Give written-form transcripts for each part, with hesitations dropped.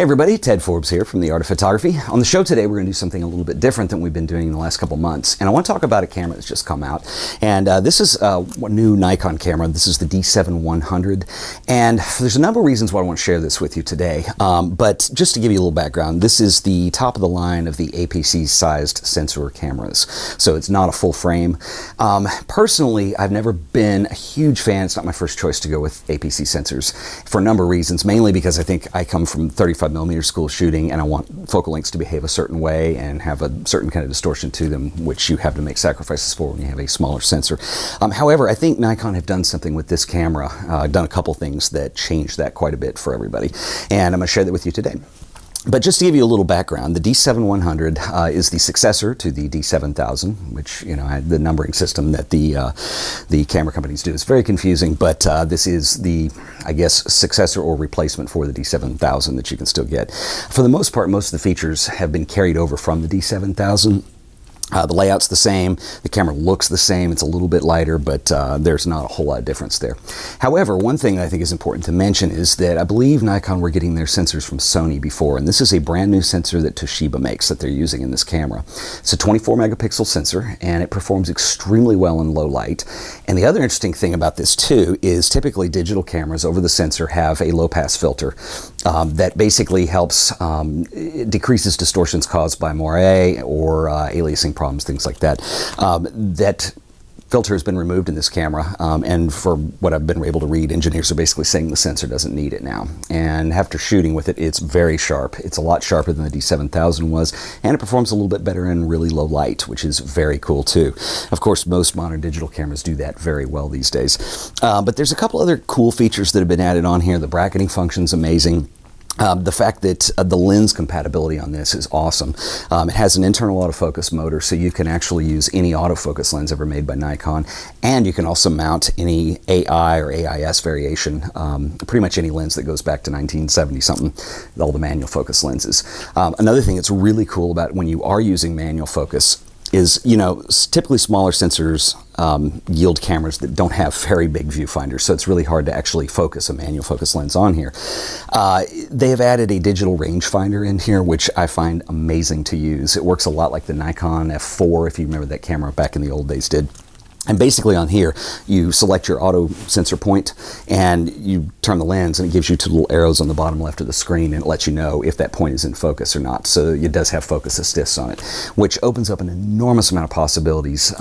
Hey everybody, Ted Forbes here from the Art of Photography. On the show today, we're going to do something a little bit different than we've been doing in the last couple months. And I want to talk about a camera that's just come out. And this is a new Nikon camera. This is the D7100. And there's a number of reasons why I want to share this with you today. But just to give you a little background, this is the top of the line of the APS-C sized sensor cameras. So it's not a full frame. Personally, I've never been a huge fan. It's not my first choice to go with APS-C sensors for a number of reasons, mainly because I think I come from 35mm school shooting, and I want focal lengths to behave a certain way and have a certain kind of distortion to them, which you have to make sacrifices for when you have a smaller sensor. However, I think Nikon have done something with this camera, done a couple things that changed that quite a bit for everybody, and I'm going to share that with you today. But just to give you a little background, the D7100 is the successor to the D7000, which, you know, the numbering system that the camera companies do is very confusing, but this is the, I guess, successor or replacement for the D7000 that you can still get. For the most part, most of the features have been carried over from the D7000. The layout's the same, the camera looks the same, it's a little bit lighter, but there's not a whole lot of difference there. However, one thing that I think is important to mention is that I believe Nikon were getting their sensors from Sony before, and this is a brand new sensor that Toshiba makes that they're using in this camera. It's a 24 megapixel sensor, and it performs extremely well in low light. And the other interesting thing about this too is typically digital cameras over the sensor have a low pass filter that basically helps, decreases distortions caused by moiré or aliasing problems, things like that. That filter has been removed in this camera, and for what I've been able to read, engineers are basically saying the sensor doesn't need it now. And after shooting with it, it's very sharp. It's a lot sharper than the D7000 was, and it performs a little bit better in really low light, which is very cool too. Of course, most modern digital cameras do that very well these days. But there's a couple other cool features that have been added on here. The bracketing function's amazing. The fact that the lens compatibility on this is awesome. It has an internal autofocus motor, so you can actually use any autofocus lens ever made by Nikon, and you can also mount any AI or AIS variation, pretty much any lens that goes back to 1970-something, all the manual focus lenses. Another thing that's really cool about when you are using manual focus is, you know, typically smaller sensors yield cameras that don't have very big viewfinders, so it's really hard to actually focus a manual focus lens on here. They have added a digital rangefinder in here, which I find amazing to use. It works a lot like the Nikon F4, if you remember that camera back in the old days did. And basically on here, you select your auto sensor point and you turn the lens, and it gives you two little arrows on the bottom left of the screen, and it lets you know if that point is in focus or not. So it does have focus assists on it, which opens up an enormous amount of possibilities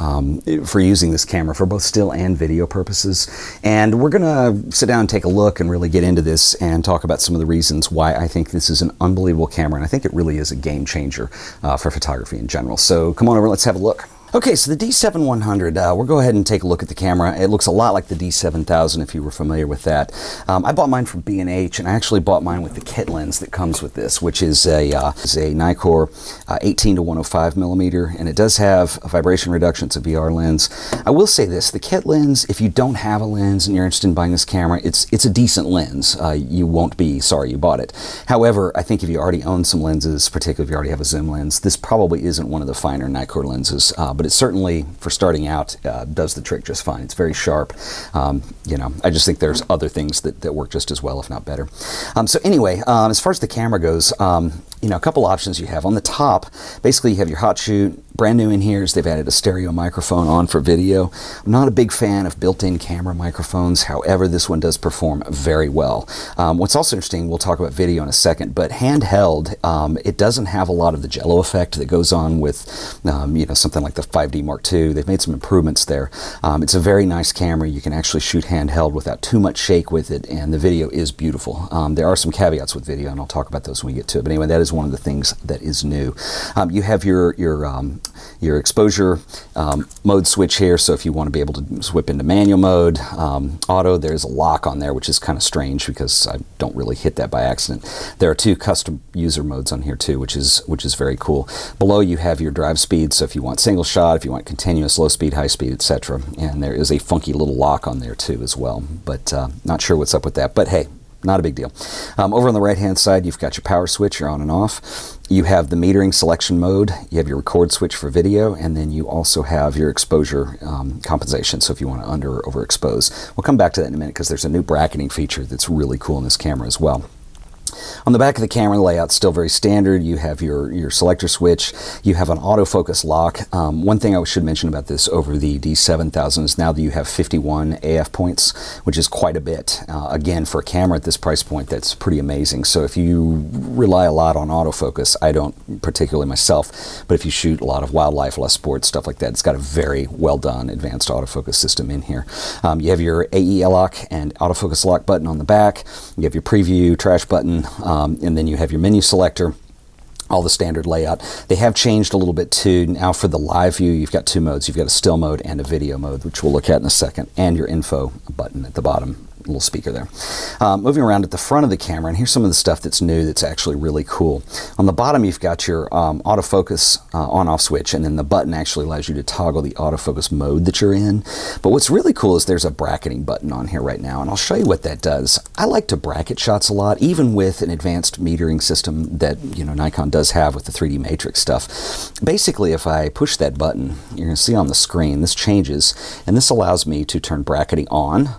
for using this camera for both still and video purposes. And we're going to sit down and take a look and really get into this and talk about some of the reasons why I think this is an unbelievable camera. And I think it really is a game changer for photography in general. So come on over, let's have a look. Okay, so the D7100, we'll go ahead and take a look at the camera. It looks a lot like the D7000 if you were familiar with that. I bought mine from B&H, and I actually bought mine with the kit lens that comes with this, which is a Nikkor 18-105mm, and it does have a vibration reduction. It's a VR lens. I will say this, the kit lens, if you don't have a lens and you're interested in buying this camera, it's a decent lens. You won't be sorry you bought it. However, I think if you already own some lenses, particularly if you already have a zoom lens, this probably isn't one of the finer Nikkor lenses. But it certainly, for starting out, does the trick just fine. It's very sharp. You know, I just think there's other things that work just as well, if not better. So anyway, as far as the camera goes, you know, a couple options you have. On the top, basically you have your hot shoot. Brand new in here is they've added a stereo microphone on for video. I'm not a big fan of built-in camera microphones. However, this one does perform very well. What's also interesting, we'll talk about video in a second, but handheld, it doesn't have a lot of the jello effect that goes on with, you know, something like the 5D Mark II. They've made some improvements there. It's a very nice camera. You can actually shoot handheld without too much shake with it, and the video is beautiful. There are some caveats with video, and I'll talk about those when we get to it. But anyway, that is one of the things that is new. You have your exposure mode switch here, so if you want to be able to swip into manual mode, auto, there's a lock on there, which is kind of strange because I don't really hit that by accident. There are two custom user modes on here too, which is very cool. Below you have your drive speed, so if you want single shot, if you want continuous, low speed, high speed, etc. And there is a funky little lock on there too as well, but not sure what's up with that, but hey, not a big deal. Over on the right-hand side, you've got your power switch, your on and off. You have the metering selection mode. You have your record switch for video, and then you also have your exposure compensation, so if you want to under or overexpose. We'll come back to that in a minute because there's a new bracketing feature that's really cool in this camera as well. On the back of the camera, the layout's still very standard. You have your selector switch. You have an autofocus lock. One thing I should mention about this over the D7000 is now that you have 51 AF points, which is quite a bit. Again, for a camera at this price point, that's pretty amazing. So if you rely a lot on autofocus, I don't particularly myself, but if you shoot a lot of wildlife, less sports, stuff like that, it's got a very well done advanced autofocus system in here. You have your AE lock and autofocus lock button on the back. You have your preview trash button, and then you have your menu selector. All the standard layout. They have changed a little bit too. Now for the live view, you've got two modes. You've got a still mode and a video mode, which we'll look at in a second, and your info button at the bottom. Little speaker there. Moving around at the front of the camera, and here's some of the stuff that's new that's actually really cool. On the bottom, you've got your autofocus on-off switch, and then the button actually allows you to toggle the autofocus mode that you're in. But what's really cool is there's a bracketing button on here right now, and I'll show you what that does. I like to bracket shots a lot, even with an advanced metering system that, you know, Nikon does have with the 3D Matrix stuff. Basically, if I push that button, you're going to see on the screen, this changes, and this allows me to turn bracketing on,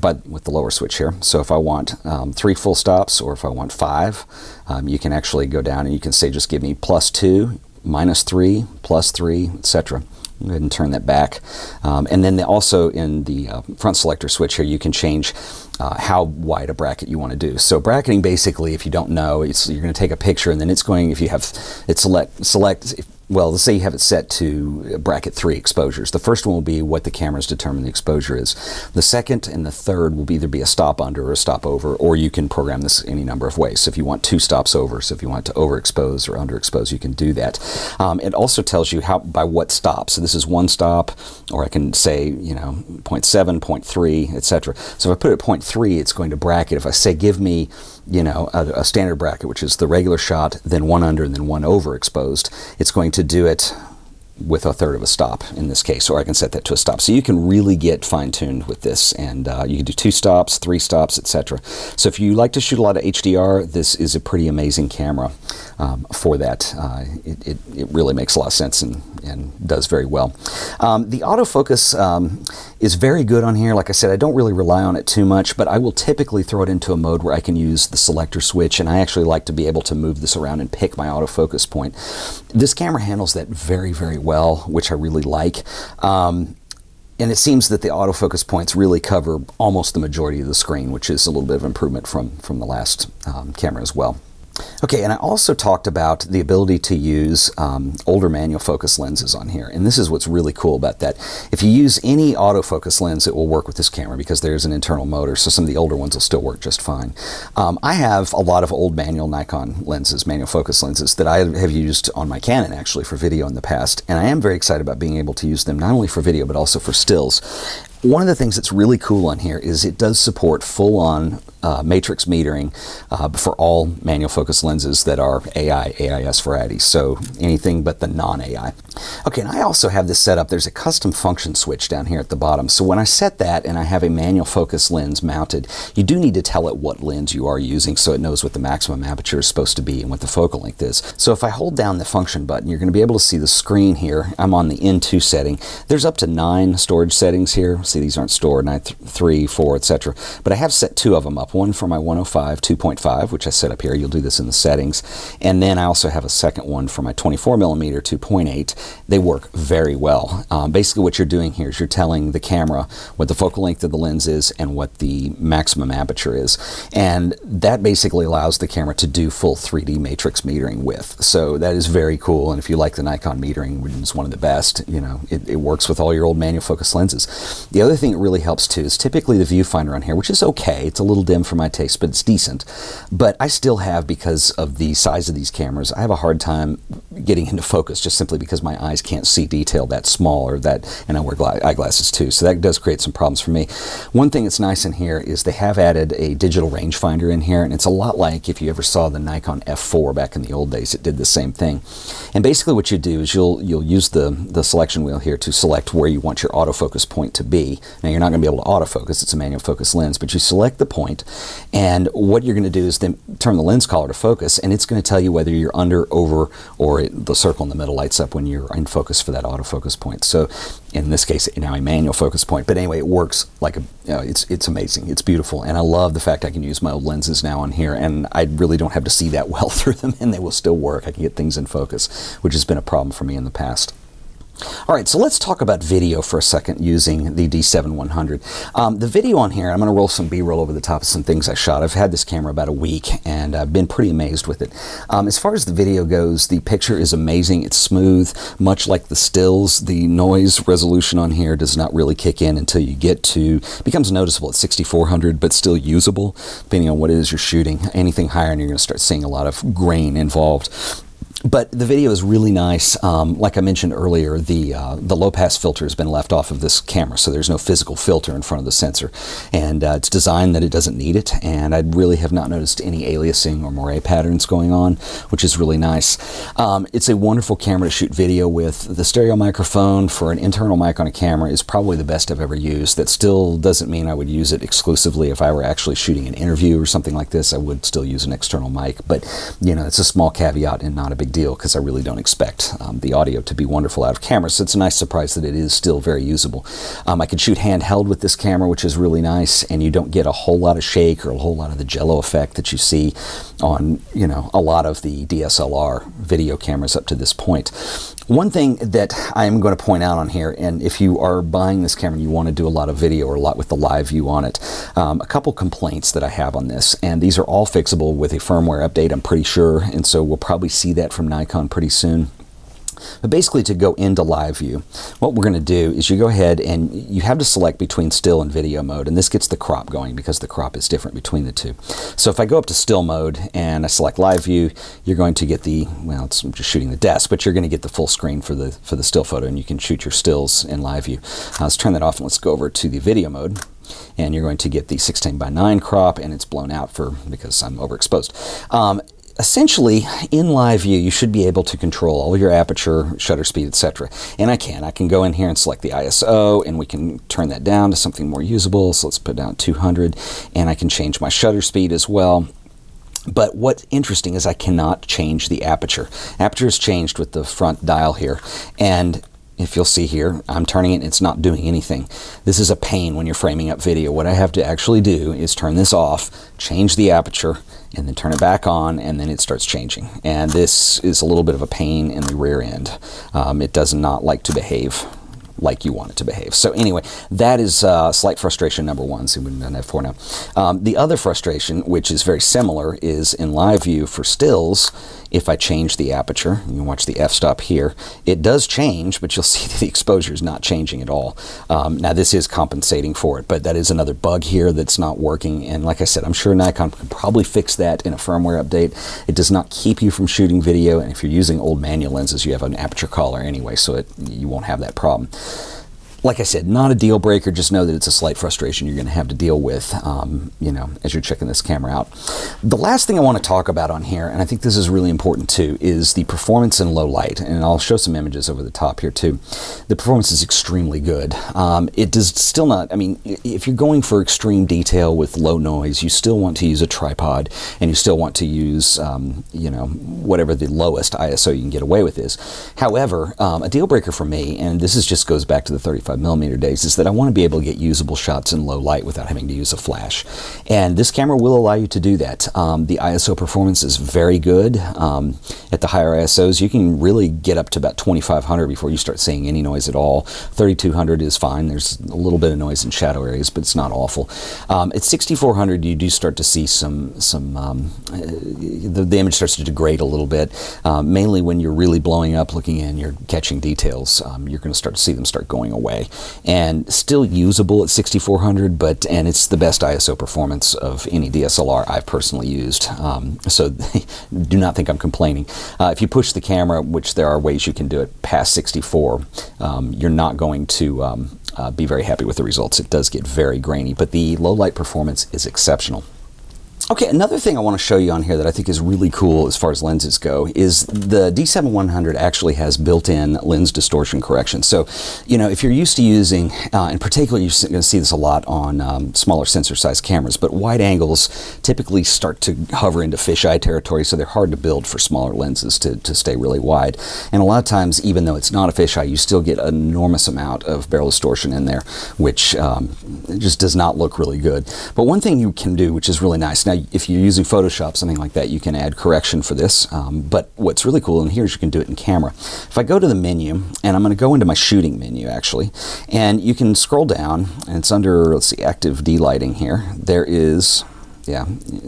but with the lower switch here. So if I want 3 full stops, or if I want 5, you can actually go down and you can say, just give me +2, -3, +3, etc. Go ahead and turn that back. And then also in the front selector switch here, you can change how wide a bracket you want to do. So bracketing, basically, if you don't know, you're going to take a picture, and then it's going, if you have it well, let's say you have it set to bracket 3 exposures. The first one will be what the cameras determine the exposure is. The second and the third will either be a stop under or a stop over, or you can program this any number of ways. So if you want 2 stops over, so if you want to overexpose or underexpose, you can do that. It also tells you how by what stop. So this is 1 stop, or I can say, you know, 0.7, 0.3, etc. So if I put it at 0.3, it's going to bracket. If I say, give me, you know, a standard bracket, which is the regular shot, then 1 under, and then 1 overexposed, it's going to do it with 1/3 of a stop in this case, or I can set that to a stop. So you can really get fine-tuned with this, and you can do 2 stops, 3 stops, etc. So if you like to shoot a lot of HDR, this is a pretty amazing camera for that. It really makes a lot of sense and does very well. The autofocus is very good on here. Like I said, I don't really rely on it too much, but I will typically throw it into a mode where I can use the selector switch, and I actually like to be able to move this around and pick my autofocus point. This camera handles that very, very well. Which I really like. And it seems that the autofocus points really cover almost the majority of the screen, which is a little bit of improvement from the last camera as well. Okay, and I also talked about the ability to use older manual focus lenses on here, and this is what's really cool about that. If you use any autofocus lens, it will work with this camera because there's an internal motor, so some of the older ones will still work just fine. I have a lot of old manual Nikon lenses, manual focus lenses, that I have used on my Canon actually for video in the past, and I am very excited about being able to use them not only for video but also for stills. One of the things that's really cool on here is it does support full-on matrix metering for all manual focus lenses that are AI, AIS variety, so anything but the non-AI. Okay, and I also have this set up. There's a custom function switch down here at the bottom. So when I set that and I have a manual focus lens mounted, you do need to tell it what lens you are using so it knows what the maximum aperture is supposed to be and what the focal length is. So if I hold down the function button, you're going to be able to see the screen here. I'm on the N2 setting. There's up to 9 storage settings here. See, these aren't stored, 9, 3, 4, etc. But I have set 2 of them up, one for my 105 2.5, which I set up here. You'll do this in the settings. And then I also have a second one for my 24mm 2.8. They work very well. Basically what you're doing here is you're telling the camera what the focal length of the lens is and what the maximum aperture is. And that basically allows the camera to do full 3D matrix metering with. So that is very cool. And if you like the Nikon metering, which is one of the best, you know, it works with all your old manual focus lenses. The other thing that really helps too is typically the viewfinder on here, which is okay. It's a little dim for my taste, but it's decent. But I still have, because of the size of these cameras, I have a hard time getting into focus just simply because my eyes can't see detail that small, or that, and I wear eyeglasses too. So that does create some problems for me. One thing that's nice in here is they have added a digital rangefinder in here, and it's a lot like if you ever saw the Nikon F4 back in the old days. It did the same thing. And basically what you do is you'll use the selection wheel here to select where you want your autofocus point to be. Now, you're not going to be able to autofocus, it's a manual focus lens, but you select the point, And what you're going to do is then turn the lens collar to focus, and it's going to tell you whether you're under, over, or the circle in the middle lights up when you're in focus for that autofocus point. So in this case, now a manual focus point. But anyway, it works like a, it's amazing. It's beautiful. And I love the fact I can use my old lenses now on here, and I really don't have to see that well through them, and they will still work. I can get things in focus, which has been a problem for me in the past. All right, so let's talk about video for a second using the D7100. The video on here, I'm going to roll some B-roll over the top of some things I shot. I've had this camera about a week, and I've been pretty amazed with it. As far as the video goes, the picture is amazing. It's smooth, much like the stills. The noise resolution on here does not really kick in until you get to, it becomes noticeable at 6400, but still usable, depending on what it is you're shooting. Anything higher, and you're going to start seeing a lot of grain involved. But the video is really nice. Like I mentioned earlier, the low-pass filter has been left off of this camera, so there's no physical filter in front of the sensor. And it's designed that it doesn't need it, and I really have not noticed any aliasing or moiré patterns going on, which is really nice. It's a wonderful camera to shoot video with. The stereo microphone for an internal mic on a camera is probably the best I've ever used. That still doesn't mean I would use it exclusively. If I were actually shooting an interview or something like this, I would still use an external mic. But, you know, it's a small caveat and not a big deal, because I really don't expect the audio to be wonderful out of camera, so it's a nice surprise that it is still very usable. I can shoot handheld with this camera, which is really nice, and you don't get a whole lot of shake or a whole lot of the jello effect that you see on, you know, a lot of the DSLR video cameras up to this point. One thing that I'm going to point out on here, and if you are buying this camera and you want to do a lot of video or a lot with the live view on it, a couple complaints that I have on this, and these are all fixable with a firmware update, I'm pretty sure, and so we'll probably see that from Nikon pretty soon. But basically, to go into live view, what we're going to do is you go ahead and you have to select between still and video mode, and this gets the crop going because the crop is different between the two. So if I go up to still mode and I select live view, you're going to get the, well, it's just shooting the desk, but you're going to get the full screen for the still photo, and you can shoot your stills in live view. Let's turn that off and let's go over to the video mode. And you're going to get the 16:9 crop, and it's blown out for because I'm overexposed. Essentially, in live view, you should be able to control all your aperture, shutter speed, etc. And I can go in here and select the ISO, and we can turn that down to something more usable. So let's put down 200, and I can change my shutter speed as well. But what's interesting is I cannot change the aperture. Aperture is changed with the front dial here, and if you'll see here, I'm turning it and it's not doing anything. This is a pain when you're framing up video. What I have to actually do is turn this off, change the aperture, and then turn it back on, and then it starts changing. And this is a little bit of a pain in the rear end. It does not like to behave like you want it to behave. So anyway, that is slight frustration number one. See, we've done F4 now. The other frustration, which is very similar, is in live view for stills. If I change the aperture, you can watch the f-stop here. It does change, but you'll see that the exposure is not changing at all. Now this is compensating for it, but that is another bug here that's not working. And like I said, I'm sure Nikon can probably fix that in a firmware update. It does not keep you from shooting video, and if you're using old manual lenses, you have an aperture collar anyway, so you won't have that problem. Like I said, not a deal breaker, just know that it's a slight frustration you're going to have to deal with, you know, as you're checking this camera out. The last thing I want to talk about on here, and I think this is really important too, is the performance in low light, and I'll show some images over the top here too. The performance is extremely good. It does still not, I mean, if you're going for extreme detail with low noise, you still want to use a tripod, and you still want to use, you know, whatever the lowest ISO you can get away with is. However, a deal breaker for me, and this is just goes back to the 35mm days, is that I want to be able to get usable shots in low light without having to use a flash, and this camera will allow you to do that. The ISO performance is very good. At the higher ISOs, you can really get up to about 2500 before you start seeing any noise at all. 3200 is fine. There's a little bit of noise in shadow areas, but it's not awful. At 6400, you do start to see the image starts to degrade a little bit, mainly when you're really blowing up, looking in, you're catching details. You're going to start to see them start going away. And still usable at 6400, and it's the best ISO performance of any DSLR I've personally used. So do not think I'm complaining. If you push the camera, which there are ways you can do it, past 64, you're not going to be very happy with the results. It does get very grainy, but the low light performance is exceptional. Okay, another thing I want to show you on here that I think is really cool as far as lenses go is the D7100 actually has built-in lens distortion correction. So, you know, if you're used to using, in particular, you're going to see this a lot on smaller sensor-sized cameras, but wide angles typically start to hover into fisheye territory, so they're hard to build for smaller lenses to stay really wide. And a lot of times, even though it's not a fisheye, you still get an enormous amount of barrel distortion in there, which just does not look really good. But one thing you can do, which is really nice, now if you're using Photoshop, something like that, you can add correction for this. But what's really cool in here is you can do it in camera. If I go to the menu, and I'm going to go into my shooting menu actually, and you can scroll down, and it's under, let's see, active D-lighting here. There is, yeah,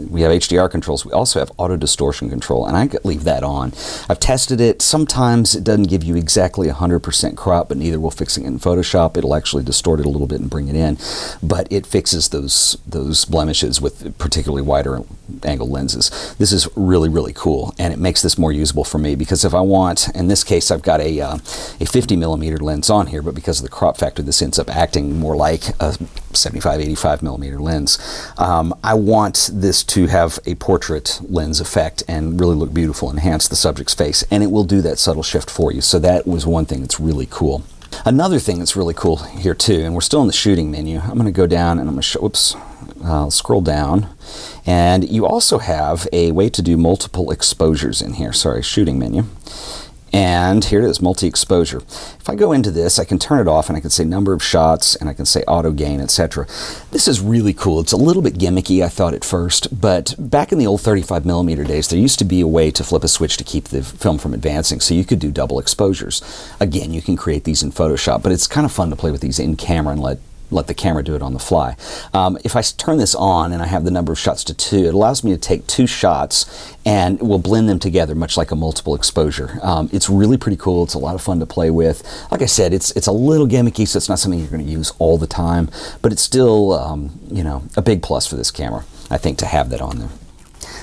we have HDR controls. We also have auto distortion control, and I could leave that on. I've tested it. Sometimes it doesn't give you exactly 100% crop, but neither will fixing it in Photoshop. It'll actually distort it a little bit and bring it in, but it fixes those blemishes with particularly wider angle lenses. This is really, really cool, and it makes this more usable for me because if I want, in this case, I've got a 50mm lens on here, but because of the crop factor, this ends up acting more like a 75-85mm lens. I want this to have a portrait lens effect and really look beautiful, enhance the subject's face, and it will do that subtle shift for you. So that was one thing that's really cool. Another thing that's really cool here too, and we're still in the shooting menu, I'm going to go down and I'm going to show, whoops, I'll scroll down, and you also have a way to do multiple exposures in here. Sorry, shooting menu. And here it is, multi-exposure. If I go into this, I can turn it off and I can say number of shots and I can say auto gain, etc. This is really cool. It's a little bit gimmicky, I thought at first, but back in the old 35mm days, there used to be a way to flip a switch to keep the film from advancing, so you could do double exposures. Again, you can create these in Photoshop, but it's kind of fun to play with these in camera and let the camera do it on the fly. If I turn this on and I have the number of shots to 2, it allows me to take 2 shots and we'll blend them together much like a multiple exposure. It's really pretty cool. It's a lot of fun to play with. Like I said, it's a little gimmicky, so it's not something you're going to use all the time, but it's still you know, a big plus for this camera, I think, to have that on there.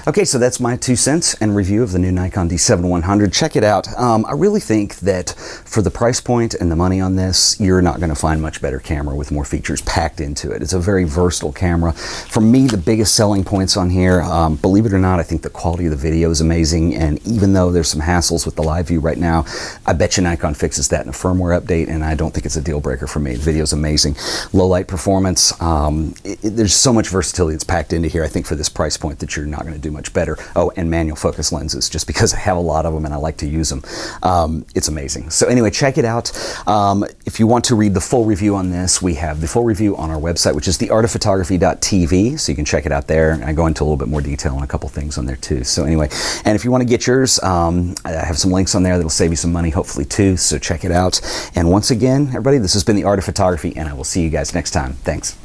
Okay, so that's my 2 cents and review of the new Nikon D7100. Check it out. I really think that for the price point and the money on this, you're not going to find much better camera with more features packed into it. It's a very versatile camera. For me, the biggest selling points on here, believe it or not, I think the quality of the video is amazing, and even though there's some hassles with the live view right now, I bet you Nikon fixes that in a firmware update, and I don't think it's a deal breaker for me. The video's amazing. Low light performance. There's so much versatility that's packed into here, I think, for this price point that you're not going to do much better. Oh, and manual focus lenses, just because I have a lot of them and I like to use them. It's amazing. So anyway, check it out. If you want to read the full review on this, we have the full review on our website, which is theartofphotography.tv, so you can check it out there. And I go into a little bit more detail on a couple things on there too. So anyway, and if you want to get yours, I have some links on there that'll save you some money, hopefully too, so check it out. And once again, everybody, this has been The Art of Photography, and I will see you guys next time. Thanks.